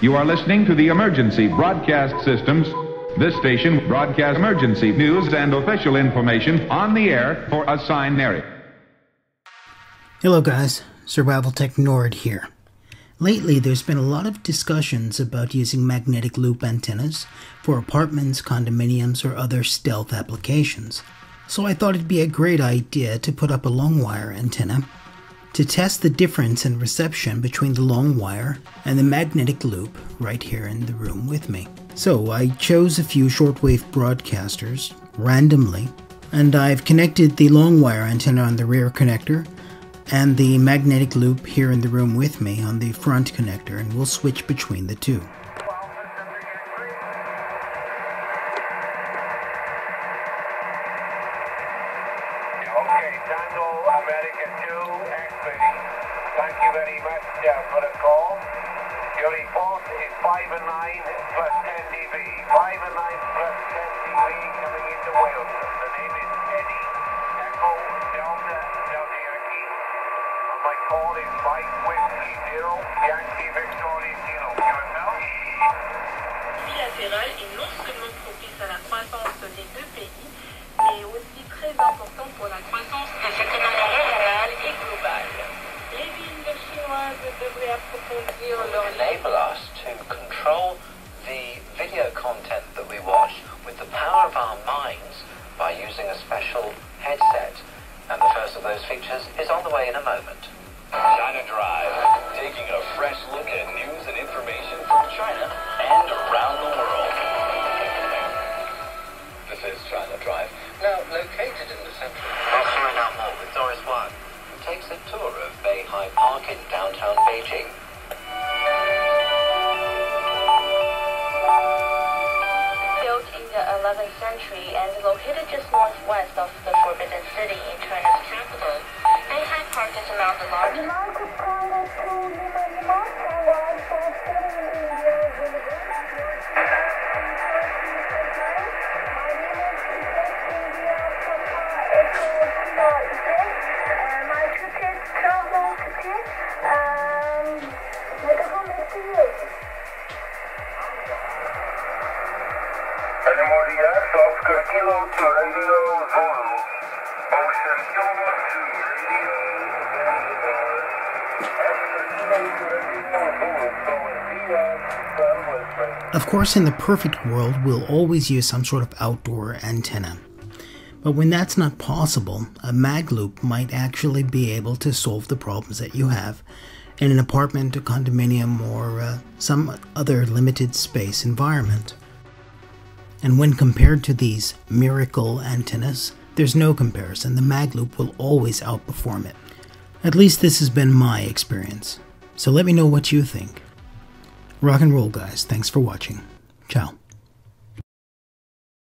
You are listening to the emergency broadcast systems. This station broadcasts emergency news and official information on the air for assigned area. Hello guys, Survival Tech Nord here. Lately there's been a lot of discussions about using magnetic loop antennas for apartments, condominiums, or other stealth applications. So I thought it'd be a great idea to put up a long wire antenna to test the difference in reception between the long wire and the magnetic loop right here in the room with me. So I chose a few shortwave broadcasters randomly, and I've connected the long wire antenna on the rear connector and the magnetic loop here in the room with me on the front connector, and we'll switch between the two. Okay, Tango America 2 XP. Thank you very much for the call. Your report is 5 and 9 plus 10 dB. 5 and 9 plus 10 dB coming into Wales. The name is Eddie Echo Delta Delta Yankee. My call is Mike Whiskey 0 Yankee Victoria Two. QML? Bilatéral est non seulement propice à la croissance des deux pays, mais aussi très important pour la croissance de l'économie rurale et globale. Les villes chinoises devraient approfondir leur enable us to control the video content that we watch with the power of our minds by using a special headset. And the first of those features is on the way in a moment. China Drive, taking a fresh look at news and information from China and around the world. This is China Drive. Now located in the centre of China Mall with Doris Wang, who takes a tour of Beihai Park in downtown Beijing. Built in the 11th century and located just northwest of the Forbidden City in China's capital, Beihai Park is among the largest. Of course, in the perfect world, we'll always use some sort of outdoor antenna. But when that's not possible, a mag loop might actually be able to solve the problems that you have in an apartment, a condominium, or some other limited space environment. And when compared to these miracle antennas, there's no comparison. The mag loop will always outperform it. At least this has been my experience. So let me know what you think. Rock and roll, guys. Thanks for watching. Ciao.